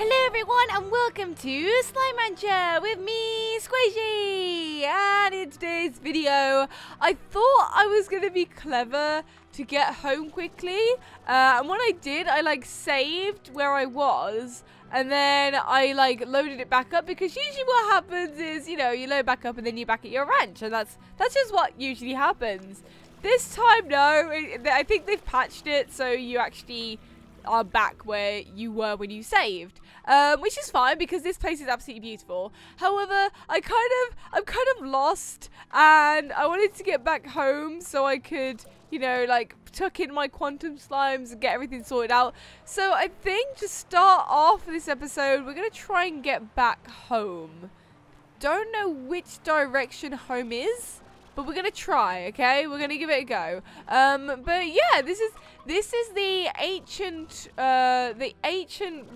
Hello everyone and welcome to Slime Rancher with me, Sqaishey! And in today's video, I thought I was going to be clever to get home quickly. And what I did, I like saved where I was and then I like loaded it back up, because usually what happens is, you know, you load back up and then you're back at your ranch, and that's just what usually happens. This time, no, I think they've patched it so you actually are back where you were when you saved, which is fine because this place is absolutely beautiful. However, I'm kind of lost and I wanted to get back home so I could, you know, like tuck in my quantum slimes and get everything sorted out. So I think to start off this episode, we're gonna try and get back home. Don't know which direction home is, but we're gonna try, okay? We're gonna give it a go. But yeah, this is the ancient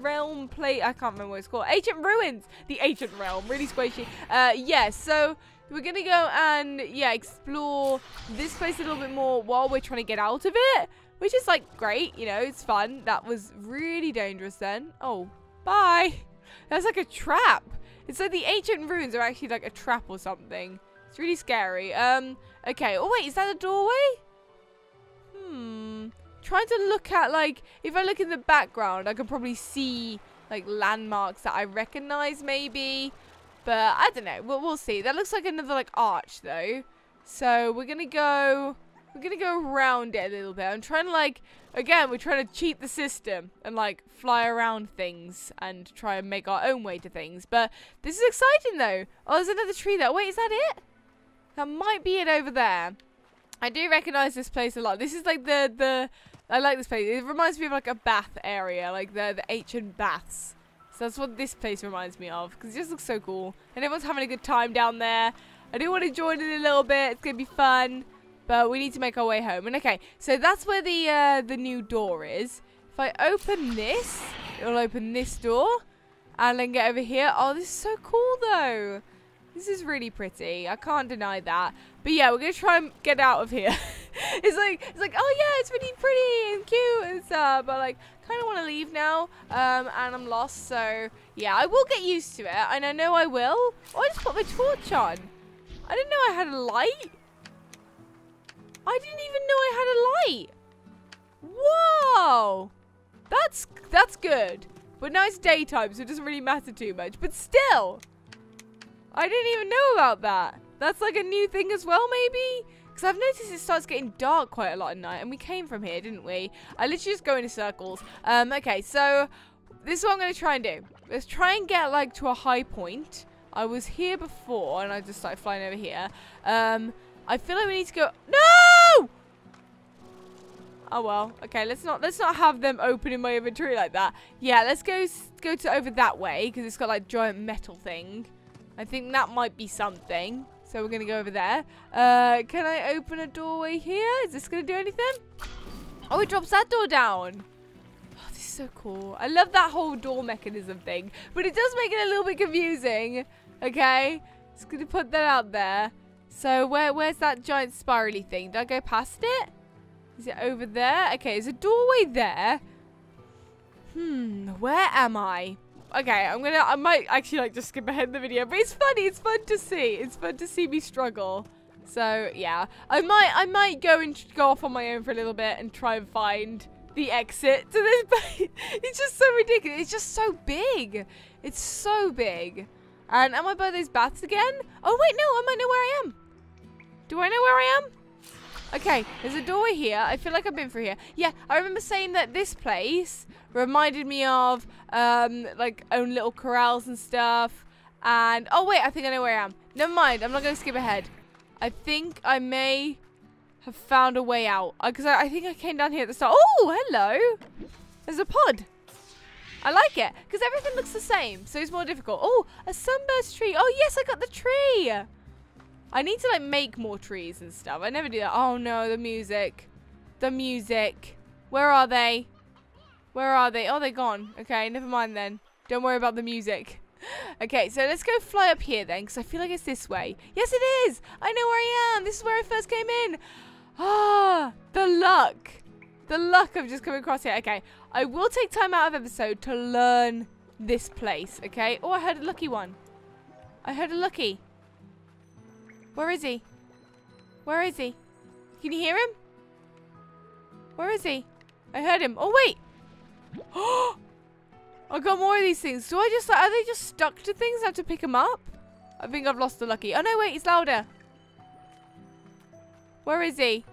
realm place. I can't remember what it's called. Ancient ruins. The ancient realm. Really squishy. Yeah. So we're gonna go and yeah, explore this place a little bit more while we're trying to get out of it, which is like great. You know, it's fun. That was really dangerous then. Oh, bye. That's like a trap. It's like the ancient ruins are actually like a trap or something. It's really scary. Okay. Oh, wait. Is that a doorway? Hmm. Trying to look at, like, if I look in the background, I can probably see, like, landmarks that I recognize, maybe. But I don't know. We'll see. That looks like another, like, arch, though. So we're going to go around it a little bit. I'm trying to, like, again, we're trying to cheat the system and, like, fly around things and try and make our own way to things. But this is exciting, though. Oh, there's another tree there. Wait, is that it? That might be it over there. I do recognize this place a lot. This is like the I like this place. It reminds me of like a bath area, like the ancient baths. So that's what this place reminds me of, because it just looks so cool. And everyone's having a good time down there. I do want to join in a little bit. It's gonna be fun, but we need to make our way home. And okay, so that's where the new door is. If I open this, it'll open this door, and then get over here. Oh, this is so cool though. This is really pretty. I can't deny that. But yeah, we're gonna try and get out of here. it's like, oh yeah, it's really pretty and cute and stuff. But like, kind of want to leave now. And I'm lost. So yeah, I will get used to it, and I know I will. Oh, I just put my torch on. I didn't know I had a light. I didn't even know I had a light. Whoa, that's good. But now it's daytime, so it doesn't really matter too much. But still. I didn't even know about that. That's like a new thing as well, maybe? Because I've noticed it starts getting dark quite a lot at night. And we came from here, didn't we? I literally just go into circles. Okay, so this is what I'm going to try and do. Let's try and get, like, to a high point. I was here before, and I just started flying over here. I feel like we need to go... No! Oh, well. Okay, let's not have them opening my inventory like that. Yeah, let's go to over that way, because it's got, like, giant metal thing. I think that might be something. So we're going to go over there. Can I open a doorway here? Is this going to do anything? Oh, it drops that door down. Oh, this is so cool. I love that whole door mechanism thing. But it does make it a little bit confusing. Okay. Just going to put that out there. So where's that giant spirally thing? Did I go past it? Is it over there? Okay, there's a doorway there. Where am I? Okay, I might actually like just skip ahead in the video, but it's funny, it's fun to see. It's fun to see me struggle. So yeah, I might go off on my own for a little bit and try and find the exit to this place. It's just so ridiculous. It's just so big. It's so big. And am I by those baths again? Oh wait, no, I might know where I am. Do I know where I am? Okay, there's a doorway here. I feel like I've been through here. Yeah, I remember saying that this place reminded me of, like, own little corrals and stuff. And, oh, wait, I think I know where I am. Never mind, I'm not going to skip ahead. I think I may have found a way out. Because I think I came down here at the start. Oh, hello. There's a pod. I like it. Because everything looks the same, so it's more difficult. Oh, a sunburst tree. Oh, yes, I got the tree. I need to, like, make more trees and stuff. I never do that. Oh, no, the music. The music. Where are they? Where are they? Oh, they're gone. Okay, never mind then. Don't worry about the music. Okay, so let's go fly up here then, because I feel like it's this way. Yes, it is. I know where I am. This is where I first came in. Ah, the luck. The luck of just coming across here. Okay, I will take time out of episode to learn this place, okay? Oh, I heard a lucky one. I heard a lucky. Where is he? Where is he? Can you hear him? Where is he? I heard him. Oh, wait. Oh, I got more of these things. Do I just, like, are they just stuck to things? I have to pick them up? I think I've lost the lucky. Oh, no, wait, it's louder. Where is he?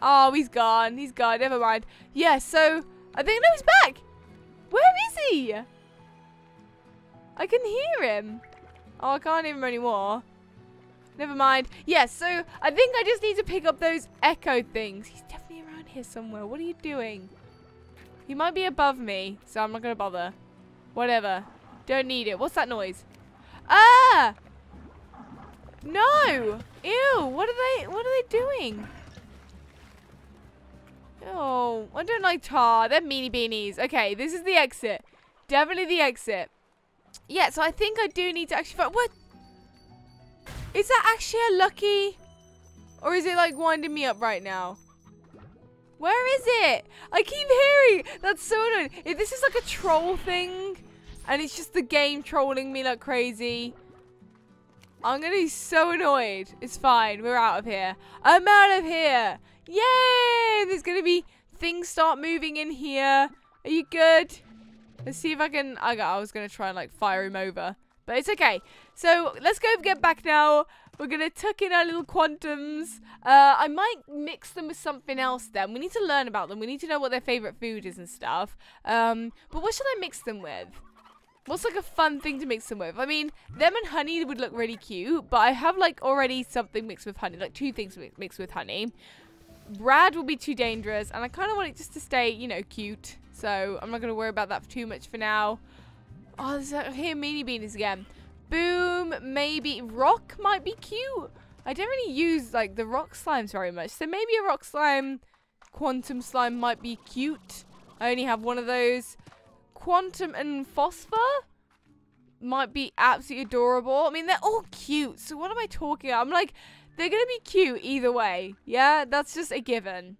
Oh, he's gone. He's gone. Never mind. Yeah, so I think, no, he's back. Where is he? I can hear him. Oh, I can't hear him anymore. Never mind. Yeah, so I think I just need to pick up those echo things. He's definitely around here somewhere. What are you doing? He might be above me, so I'm not going to bother. Whatever. Don't need it. What's that noise? Ah! No! Ew! What are they doing? Oh, I don't like tar. They're meanie beanies. Okay, this is the exit. Definitely the exit. Yeah, so I think I do need to actually find... What? Is that actually a lucky? Or is it like winding me up right now? Where is it? I keep hearing. That's so annoying. If this is like a troll thing, and it's just the game trolling me like crazy, I'm going to be so annoyed. It's fine. We're out of here. I'm out of here. Yay! There's going to be things start moving in here. Are you good? Let's see if I can... I was going to try and like fire him over. But it's okay. So let's go get back now. We're going to tuck in our little quantums. I might mix them with something else then. We need to learn about them. We need to know what their favourite food is and stuff. But what should I mix them with? What's like a fun thing to mix them with? I mean, them and honey would look really cute. But I have like already something mixed with honey. Like two things mixed with honey. Brad will be too dangerous. And I kind of want it just to stay, you know, cute. So I'm not going to worry about that too much for now. Oh, there's I hear meanie beanies again. Boom, maybe rock might be cute. I don't really use like the rock slimes very much, so maybe a rock slime, quantum slime might be cute. I only have one of those. Quantum and phosphor might be absolutely adorable. I mean, they're all cute, so what am I talking about? I'm like, they're gonna be cute either way. Yeah, that's just a given.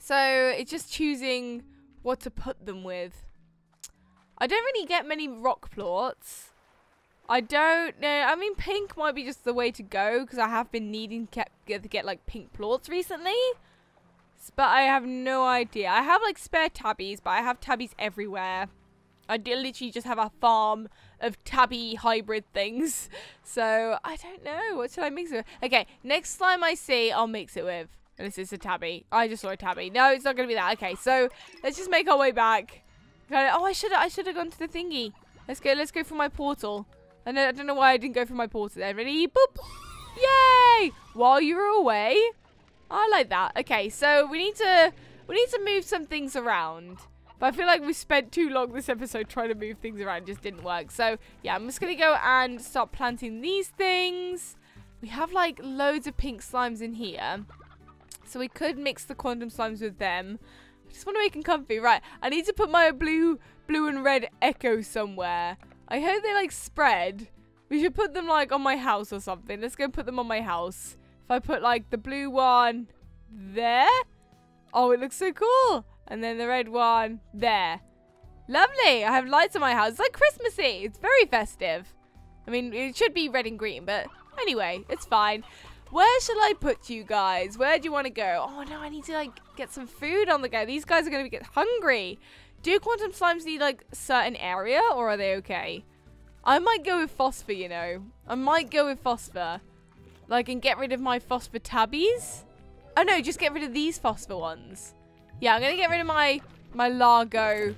So it's just choosing what to put them with. I don't really get many rock plorts. I don't know. I mean, pink might be just the way to go because I have been needing to get like pink plorts recently. But I have no idea. I have like spare tabbies, but I have tabbies everywhere. I literally just have a farm of tabby hybrid things. So I don't know. What should I mix it with? Okay, next slime I see, I'll mix it with. Unless it's a tabby. I just saw a tabby. No, it's not going to be that. Okay, so let's just make our way back. Oh, I should have gone to the thingy. Let's go for my portal. I don't know why I didn't go for my portal there. Ready? Boop! Yay! While you were away. I like that. Okay, so we need to move some things around. But I feel like we spent too long this episode trying to move things around. It just didn't work. So, yeah, I'm just going to go and start planting these things. We have, like, loads of pink slimes in here. So we could mix the quantum slimes with them. I just want to make them comfy. Right, I need to put my blue and red echo somewhere. I hope they, like, spread. We should put them, like, on my house or something. Let's go put them on my house. If I put, like, the blue one there. Oh, it looks so cool. And then the red one there. Lovely. I have lights on my house. It's, like, Christmassy. It's very festive. I mean, it should be red and green, but anyway, it's fine. Where shall I put you guys? Where do you want to go? Oh, no, I need to, like, get some food on the go. These guys are going to get hungry. Do quantum slimes need, like, a certain area, or are they okay? I might go with phosphor, you know. I might go with phosphor. Like, and get rid of my phosphor tabbies. Oh, no, just get rid of these phosphor ones. Yeah, I'm going to get rid of my Largo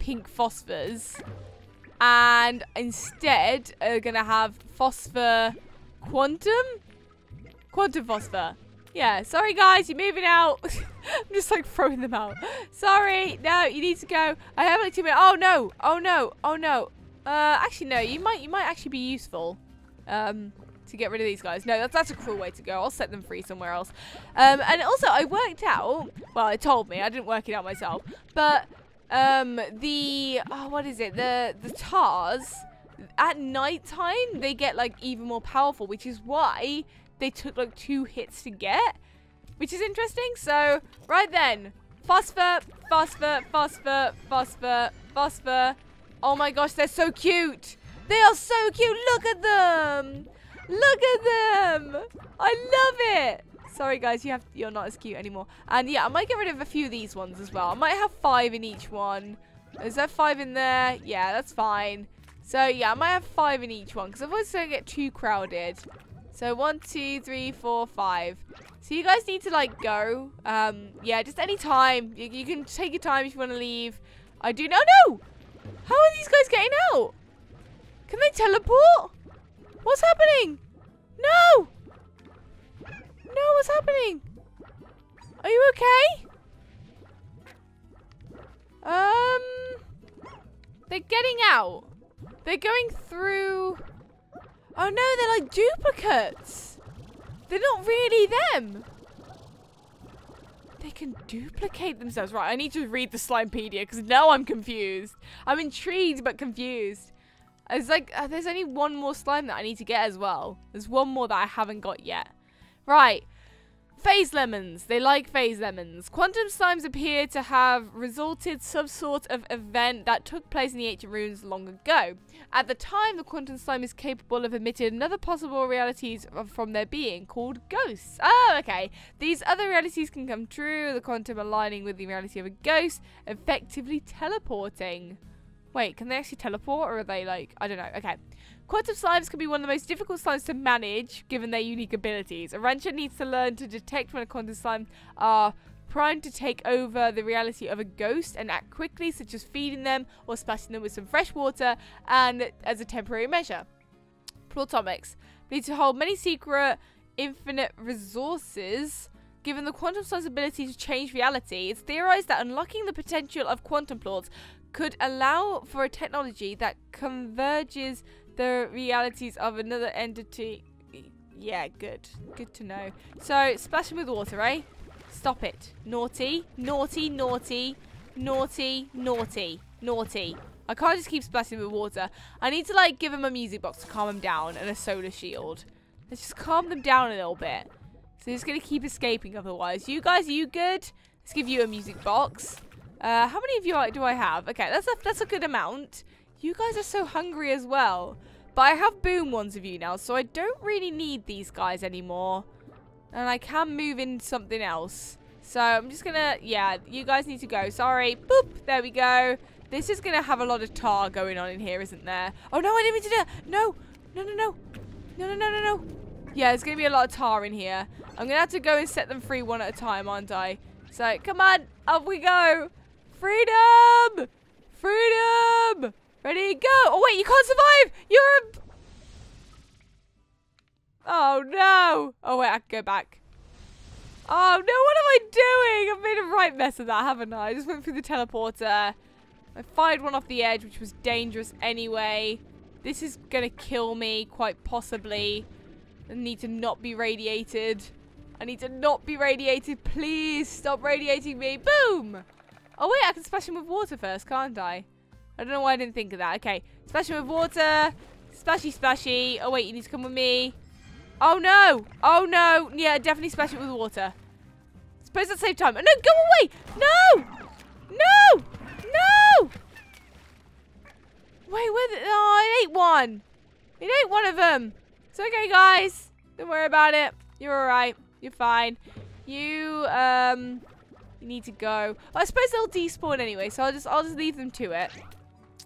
pink phosphors. And instead, I'm going to have phosphor quantum. Quantum phosphor. Yeah, sorry guys, you're moving out. I'm just like throwing them out. Sorry, no, you need to go. I have like 2 minutes. Oh no, oh no, oh no. Actually no, you might actually be useful to get rid of these guys. No, that's a cruel way to go. I'll set them free somewhere else. And also I worked out, well it told me, I didn't work it out myself, but the tars, at night time, they get like even more powerful, which is why they took like 2 hits to get, which is interesting. So right then, phosphor, phosphor, phosphor, phosphor, phosphor, Oh my gosh, they're so cute. They are so cute. Look at them. Look at them. I love it. Sorry, guys, you're not as cute anymore. And yeah, I might get rid of a few of these ones as well. I might have 5 in each one. Is there 5 in there? Yeah, that's fine. So yeah, I might have 5 in each one because I always don't get too crowded. So 1, 2, 3, 4, 5. So you guys need to like go. Yeah, just any time. You can take your time if you want to leave. I do. No, no. How are these guys getting out? Can they teleport? What's happening? No. No, what's happening? Are you okay? They're getting out. They're going through... Oh no, they're like duplicates. They're not really them. They can duplicate themselves. Right, I need to read the Slimepedia because now I'm confused. I'm intrigued but confused. It's like, there's only one more slime that I need to get as well. There's one more that I haven't got yet. Right. Phase lemons. They like phase lemons. Quantum slimes appear to have resulted some sort of event that took place in the ancient ruins long ago. At the time, the quantum slime is capable of emitting another possible realities from their being called ghosts. Oh, okay. These other realities can come true. The quantum aligning with the reality of a ghost, effectively teleporting. Wait, can they actually teleport or are they like, I don't know. Okay. Quantum slimes can be one of the most difficult slimes to manage, given their unique abilities. A rancher needs to learn to detect when a quantum slime are primed to take over the reality of a ghost and act quickly, such as feeding them or splashing them with some fresh water, and as a temporary measure. Plortomics need to hold many secret, infinite resources. Given the quantum slime's ability to change reality, it's theorized that unlocking the potential of quantum plorts could allow for a technology that converges the realities of another entity. Yeah, good. Good to know. So, splashing with water, eh? Stop it. Naughty. Naughty, naughty. Naughty, naughty. Naughty. I can't just keep splashing with water. I need to, like, give him a music box to calm him down and a solar shield. Let's just calm them down a little bit. So, he's going to keep escaping otherwise. You guys, are you good? Let's give you a music box. How many of you do I have? Okay, that's a good amount. You guys are so hungry as well. But I have boom ones of you now, so I don't really need these guys anymore. And I can move in something else. So I'm just gonna, yeah, you guys need to go. Sorry. Boop. There we go. This is gonna have a lot of tar going on in here, isn't there? Oh no, I didn't mean to do that. No. No, no, no. No, no, no, no, no. Yeah, there's gonna be a lot of tar in here. I'm gonna have to go and set them free one at a time, aren't I? So come on. Up we go. Freedom. Freedom. Ready, go! Oh, wait, you can't survive! You're a... Oh, no! Oh, wait, I can go back. Oh, no, what am I doing? I've made a right mess of that, haven't I? I just went through the teleporter. I fired one off the edge, which was dangerous anyway. This is gonna kill me, quite possibly. I need to not be radiated. I need to not be radiated. Please stop radiating me. Boom! Oh, wait, I can splash him with water first, can't I? I don't know why I didn't think of that. Okay. Splash with water. Splashy, splashy. Oh, wait. You need to come with me. Oh, no. Oh, no. Yeah, definitely splash it with water. Suppose that saved time. Oh, no. Go away. No. No. No. Wait, where the... Oh, it ate one. It ate one of them. It's okay, guys. Don't worry about it. You're all right. You're fine. You need to go. Oh, I suppose they'll despawn anyway, so I'll just leave them to it.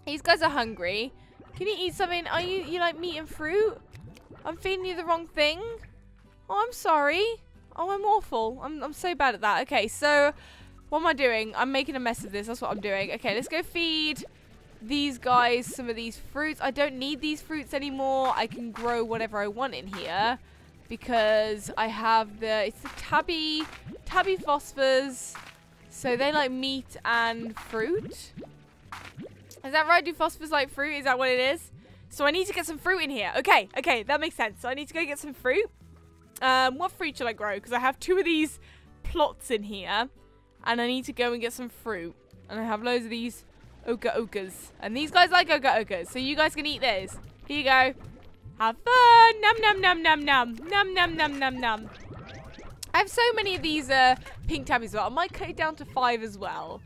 These guys are hungry. Can you eat something? Are you like meat and fruit? I'm feeding you the wrong thing. Oh, I'm sorry. Oh, I'm awful. I'm so bad at that. Okay, so what am I doing? I'm making a mess of this. That's what I'm doing. Okay, let's go feed these guys some of these fruits. I don't need these fruits anymore. I can grow whatever I want in here because I have the... It's the tabby phosphors. So they like meat and fruit. Is that right? Do phosphors like fruit? Is that what it is? So I need to get some fruit in here. Okay, okay, that makes sense. So I need to go get some fruit. What fruit should I grow? Because I have 2 of these plots in here. And I need to go and get some fruit. And I have loads of these ogre-ogres. And these guys like ogre-ogres. So you guys can eat this. Here you go. Have fun. Nom, nom, nom, nom, nom. Nom, nom, nom, nom, nom. I have so many of these pink tabbies as well. I might cut it down to 5 as well.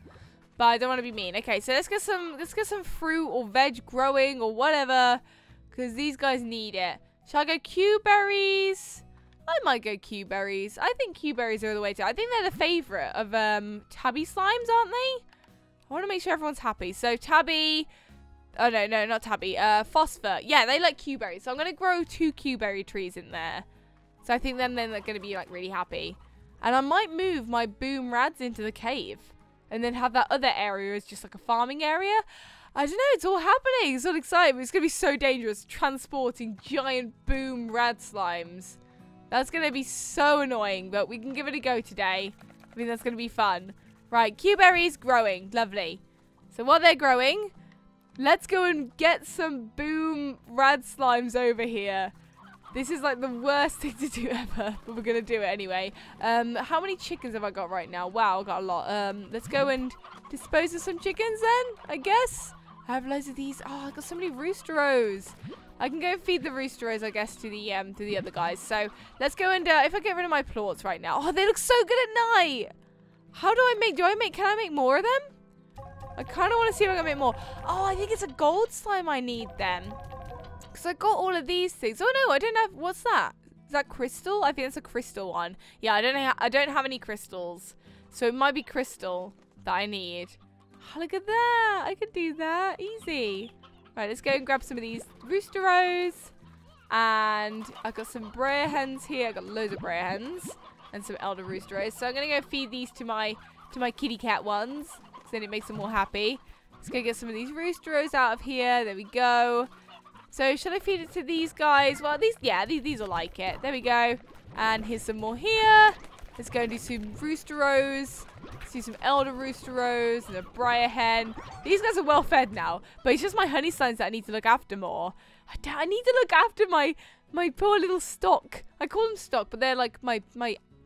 but I don't want to be mean. Okay, so let's get some fruit or veg growing or whatever, because these guys need it. Shall I go Q berries? I might go Q berries. I think Q berries are the way to. I think they're the favorite of tabby slimes, aren't they? I want to make sure everyone's happy. So tabby. Oh no, no, not tabby. Phosphor. Yeah, they like Q berries. So I'm gonna grow 2 Q berry trees in there. So I think then they're gonna be like really happy. And I might move my boom rads into the cave. And then have that other area as just like a farming area. I don't know, it's all happening. It's all exciting, but it's going to be so dangerous transporting giant boom rad slimes. That's going to be so annoying, but we can give it a go today. I mean, that's going to be fun. Right, Q berries growing. Lovely. So while they're growing, let's go and get some boom rad slimes over here. This is like the worst thing to do ever, but we're going to do it anyway. How many chickens have I got right now? Wow, I've got a lot. Let's go and dispose of some chickens then, I guess. I have loads of these. Oh, I've got so many roosteros. I can go and feed the roosteros, I guess, to the other guys. So let's go and if I get rid of my plorts right now. Oh, they look so good at night. How do I make? Can I make more of them? I kind of want to see if I can make more. Oh, I think it's a gold slime I need then, because I got all of these things. Oh no, I don't have. What's that? Is that crystal? I think that's a crystal one. Yeah, I don't have any crystals, so it might be crystal that I need. Oh, look at that. I could do that. Easy. Right, let's go and grab some of these roosteros. And I've got some brer hens here. I've got loads of brer hens and some elder roosteros. So I'm going to go feed these to my kitty cat ones, because then it makes them all happy. Let's go get some of these roosteros out of here. There we go. So should I feed it to these guys? Well, these will like it. There we go. And here's some more here. Let's go and do some roosteros. Let's do some elder roosteros and a briar hen. These guys are well fed now, but it's just my honey slimes that I need to look after more. I need to look after my poor little stock. I call them stock, but they're like my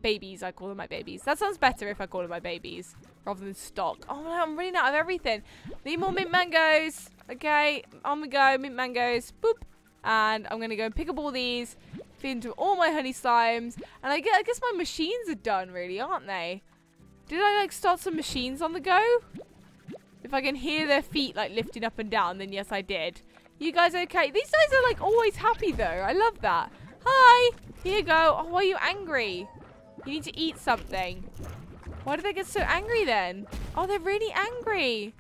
babies. I call them my babies. That sounds better if I call them my babies rather than stock. Oh no, I'm running out of everything. Need more mint mangoes. Okay, on we go, mint mangoes. Boop. And I'm going to go and pick up all these, feed into all my honey slimes. And I guess my machines are done, really, aren't they? Did I, like, start some machines on the go? If I can hear their feet, like, lifting up and down, then yes, I did. You guys okay? These guys are, like, always happy, though. I love that. Hi. Here you go. Oh, why are you angry? You need to eat something. Why do they get so angry, then? Oh, they're really angry.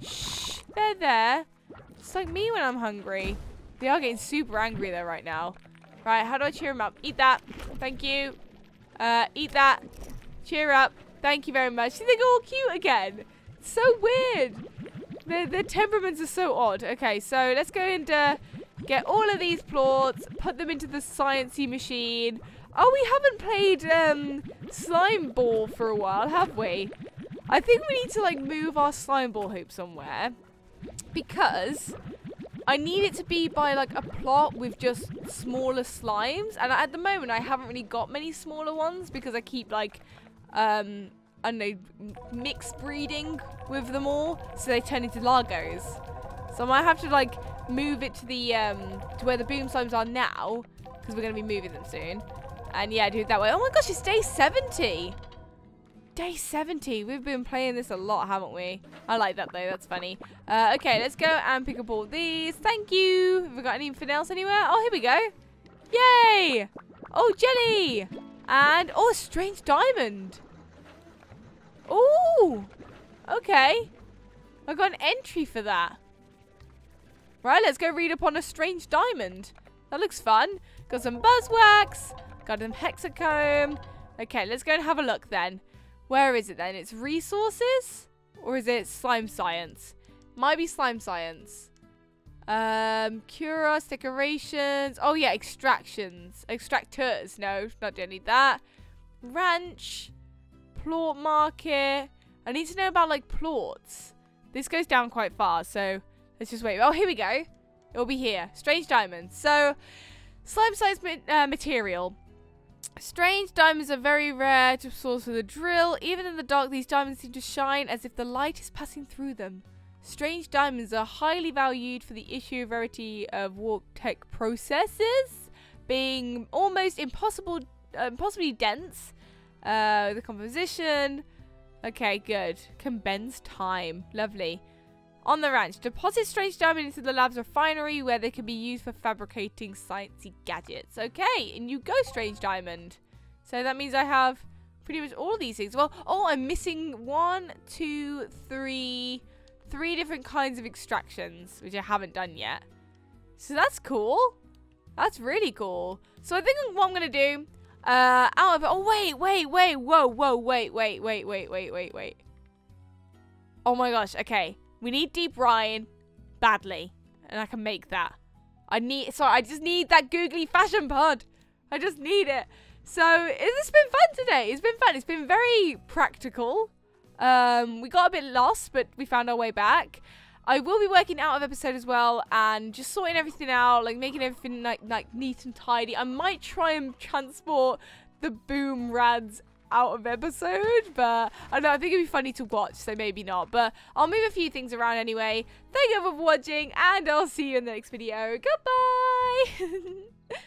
Shh. They're there. It's like me when I'm hungry. They are getting super angry there right now. Right, how do I cheer them up? Eat that. Thank you. Eat that. Cheer up. Thank you very much. See, they go all cute again. It's so weird. Their temperaments are so odd. Okay, so let's go and get all of these plorts, put them into the sciencey machine. Oh, we haven't played slime ball for a while, have we? I think we need to, like, move our slime ball hoop somewhere, because I need it to be by, like, a plot with just smaller slimes. And at the moment, I haven't really got many smaller ones, because I keep, like, I don't know, mixed breeding with them all. So they turn into largos. So I might have to, like, move it to the, to where the boom slimes are now, because we're going to be moving them soon. And, yeah, do it that way. Oh, my gosh, it's day 70. Day 70. We've been playing this a lot, haven't we? I like that, though. That's funny. Okay, let's go and pick up all these. Thank you. Have we got anything else anywhere? Oh, here we go. Yay. Oh, jelly. And, oh, a strange diamond. Oh, okay. I got an entry for that. Right, let's go read upon a strange diamond. That looks fun. Got some buzzwax. Got some hexacomb. Okay, let's go and have a look then. Where is it then? It's resources? Or is it slime science? Might be slime science. Curios, decorations. Oh yeah, extractions. Extractors. No, don't need that. Ranch. Plort market. I need to know about, like, plorts. This goes down quite far, so let's just wait. Oh, here we go. It'll be here. Strange diamonds. So, slime science material. Strange diamonds are very rare to source with a drill. Even in the dark, these diamonds seem to shine as if the light is passing through them. Strange diamonds are highly valued for the issue of rarity of warp tech processes, being almost impossibly dense. The composition, Okay, good. Can bend time. Lovely. On the ranch, deposit strange diamond into the lab's refinery where they can be used for fabricating sciencey gadgets. Okay, and you go, strange diamond. So that means I have pretty much all these things. Well, oh, I'm missing 3 different kinds of extractions, which I haven't done yet. So that's cool. That's really cool. So I think what I'm going to do, out of it, oh, wait, wait. Oh my gosh, okay. We need deep brine badly, and I can make that. I just need that googly fashion pod. I just need it. So, it's been fun today. It's been fun. It's been very practical. We got a bit lost, but we found our way back. I will be working out of episode as well, and just sorting everything out, like making everything like neat and tidy. I might try and transport the boom rads out of episode, but I don't know, I think it'd be funny to watch, so maybe not, but I'll move a few things around anyway. Thank you for watching, and I'll see you in the next video. Goodbye.